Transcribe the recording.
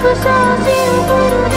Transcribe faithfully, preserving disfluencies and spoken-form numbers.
aku saja yang perlu.